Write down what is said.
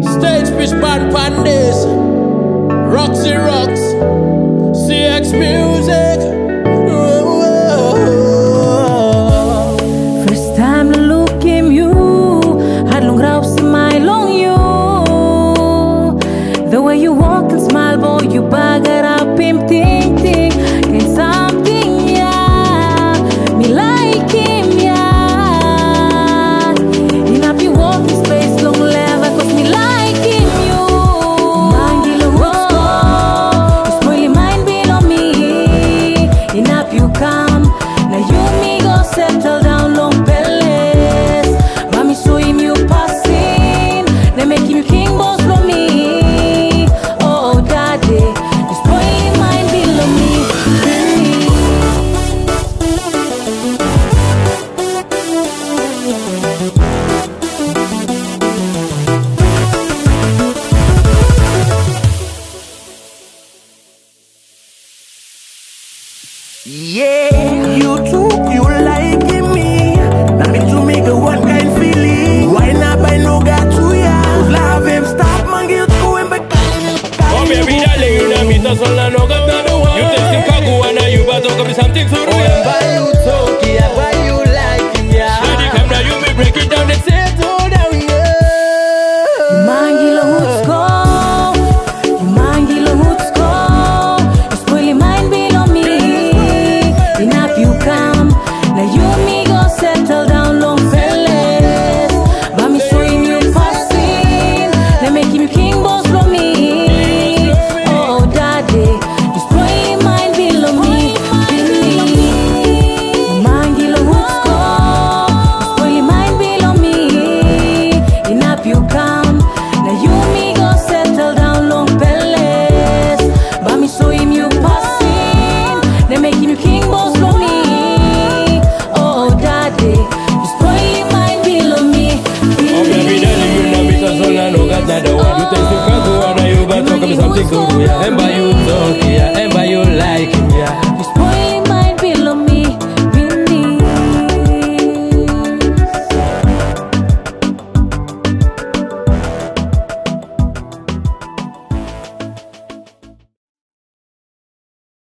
Stage fish band pandas, Roxsy Rox, CX music. Whoa. First time to look at you, had long rope smile on you. The way you walk and smile, boy, you bag it up, him ting ting. Can something, yeah, me like him, yeah. In a be walking space, long level, cause me like him, you. Mind below what's gone, it's really mind below me. In a you come, now you me go settle down long palace. Mami saw him, you passing, they make him king boss from me. Yeah, you took you liking me. Now me to make a one kind feeling. Why not by no got to ya? Love him, stop man, get going back. Oh baby, darling, you know me, that's all I know. Got no one. You taste the kagu and now you about to come with something for real. Why you took ya? Why you like him, yeah? Shady come now, you may break it down and say it all down, yeah. Mangila Hoots go. Something cool, yeah. And by you talk, yeah.